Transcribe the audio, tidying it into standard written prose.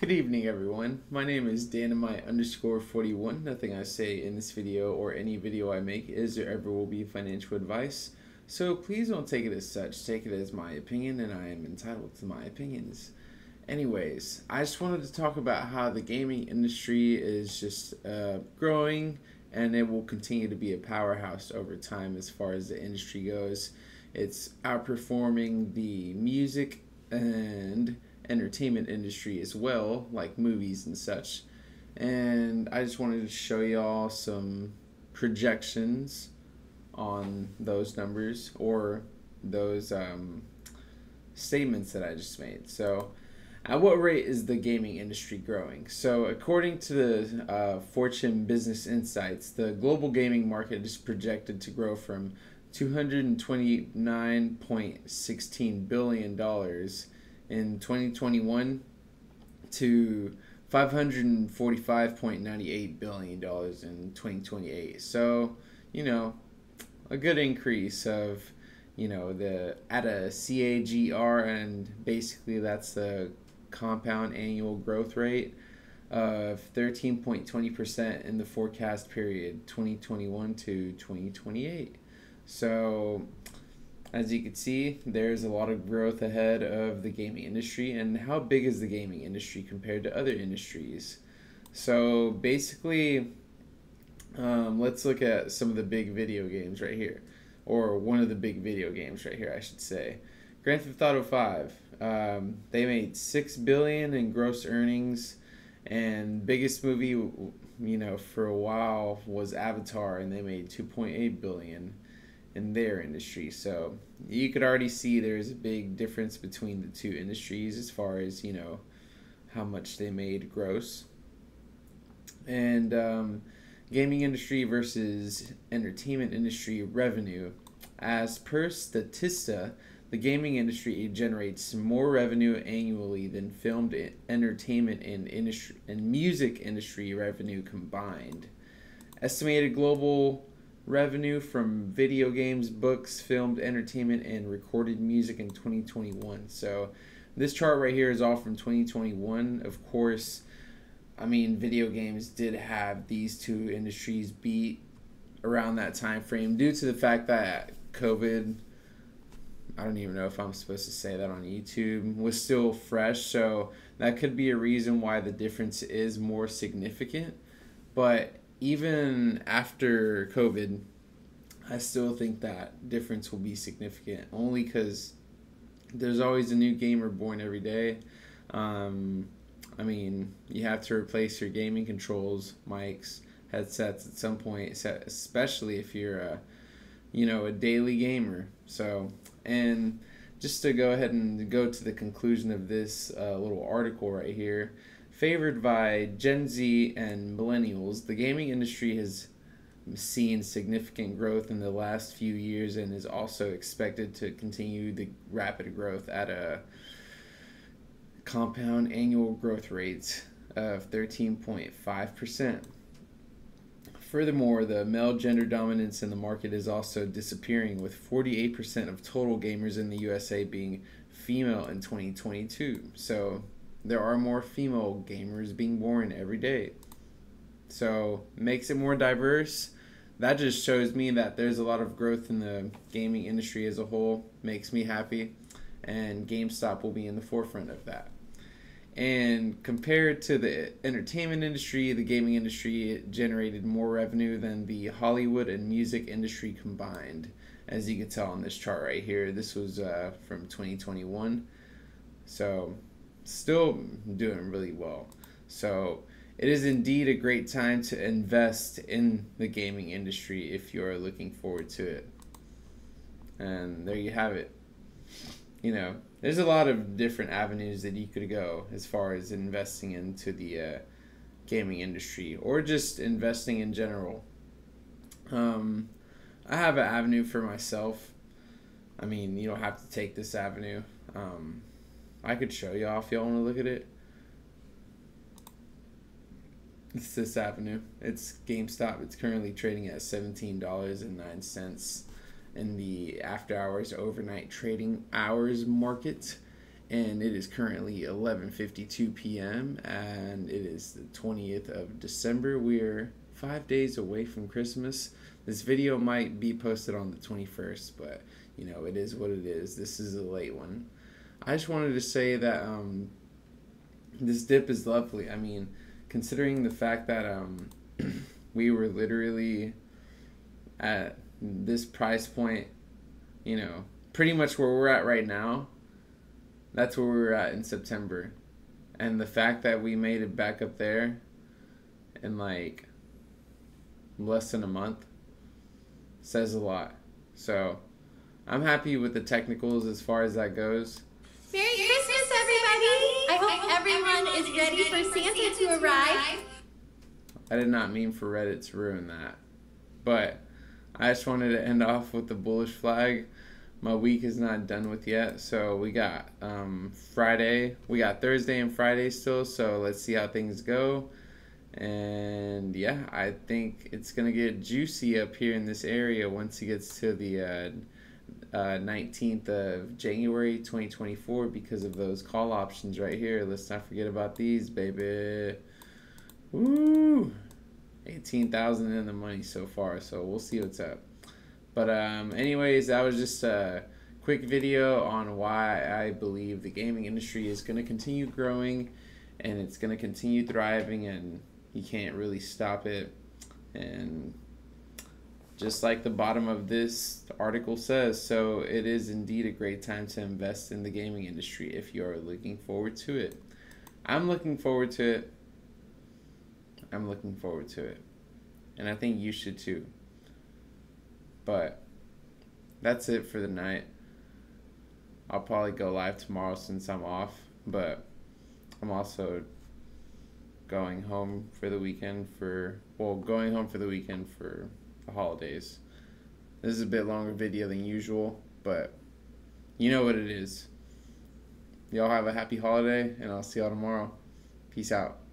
Good evening, everyone. My name is Danamite_41. Nothing I say in this video or any video I make is or ever will be financial advice, so please don't take it as such. Take it as my opinion, and I am entitled to my opinions. Anyways, I just wanted to talk about how the gaming industry is just growing, and it will continue to be a powerhouse over time as far as the industry goes. It's outperforming the music and entertainment industry as well, like movies and such. And I just wanted to show y'all some projections on those numbers or those statements that I just made. So at what rate is the gaming industry growing? So according to the Fortune Business Insights, the global gaming market is projected to grow from $229.16 billion in 2021 to $545.98 billion in 2028. So, you know, a good increase of, you know, at a CAGR, and basically that's the compound annual growth rate of 13.20% in the forecast period 2021 to 2028. So, as you can see, there's a lot of growth ahead of the gaming industry. And how big is the gaming industry compared to other industries? So basically, let's look at some of the big video games right here, or one of the big video games right here, I should say. Grand Theft Auto V. They made $6 billion in gross earnings, and biggest movie, you know, for a while was Avatar, and they made $2.8 billion. In their industry. So you could already see there's a big difference between the two industries as far as, you know, how much they made gross. And gaming industry versus entertainment industry revenue. As per Statista, the gaming industry generates more revenue annually than filmed entertainment and industry and music industry revenue combined. Estimated global revenue from video games, books, filmed entertainment, and recorded music in 2021. So this chart right here is all from 2021. Of course, I mean, video games did have these two industries beat around that time frame due to the fact that COVID, I don't even know if I'm supposed to say that on YouTube, was still fresh. So that could be a reason why the difference is more significant. But even after COVID, I still think that difference will be significant, only because there's always a new gamer born every day. I mean, you have to replace your gaming controls, mics, headsets at some point, especially if you're a, you know, a daily gamer. So, and just to go ahead and go to the conclusion of this little article right here. Favored by Gen Z and millennials, the gaming industry has seen significant growth in the last few years and is also expected to continue the rapid growth at a compound annual growth rate of 13.5%. Furthermore, the male gender dominance in the market is also disappearing, with 48% of total gamers in the USA being female in 2022. So there are more female gamers being born every day. So makes it more diverse. That just shows me that there's a lot of growth in the gaming industry as a whole. Makes me happy. And GameStop will be in the forefront of that. And compared to the entertainment industry, the gaming industry generated more revenue than the Hollywood and music industry combined. As you can tell on this chart right here, this was from 2021. So still doing really well. So it is indeed a great time to invest in the gaming industry if you're looking forward to it. And there you have it. You know, there's a lot of different avenues that you could go as far as investing into the gaming industry, or just investing in general. I have an avenue for myself. I mean, you don't have to take this avenue. I could show y'all if y'all want to look at it. It's this avenue. It's GameStop. It's currently trading at $17.09 in the after hours, overnight trading hours market. and it is currently 11:52 p.m. and it is the 20th of December. We're 5 days away from Christmas. This video might be posted on the 21st, but you know, it is what it is. This is a late one. I just wanted to say that this dip is lovely. I mean, considering the fact that we were literally at this price point, you know, pretty much where we're at right now, that's where we were at in September. And the fact that we made it back up there in like less than a month says a lot. So I'm happy with the technicals as far as that goes. Merry Christmas, everybody! I hope everyone is ready for Santa to arrive. I did not mean for Reddit to ruin that, but I just wanted to end off with the bullish flag. My week is not done with yet, so we got Friday. We got Thursday and Friday still, so let's see how things go. And yeah, I think it's going to get juicy up here in this area once it gets to the 19th of January 2024 because of those call options right here. Let's not forget about these, baby. Woo! 18,000 in the money so far, so we'll see what's up. But anyways, that was just a quick video on why I believe the gaming industry is going to continue growing and it's going to continue thriving, and you can't really stop it. And just like the bottom of this article says, so it is indeed a great time to invest in the gaming industry if you are looking forward to it. I'm looking forward to it. I'm looking forward to it. And I think you should too. But that's it for the night. I'll probably go live tomorrow since I'm off, but I'm also going home for the weekend for, well, going home for the weekend for the holidays. This is a bit longer video than usual, but you know what it is. Y'all have a happy holiday, and I'll see y'all tomorrow. Peace out.